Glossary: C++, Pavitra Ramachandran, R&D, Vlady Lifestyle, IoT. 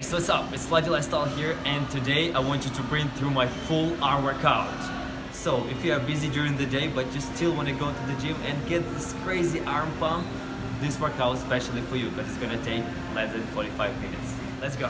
So what's up, it's Vlady Lifestyle here, and today I want you to print through my full hour workout. So if you are busy during the day but you still want to go to the gym and get this crazy arm pump, this workout is especially for you because it's gonna take less than 45 minutes. Let's go!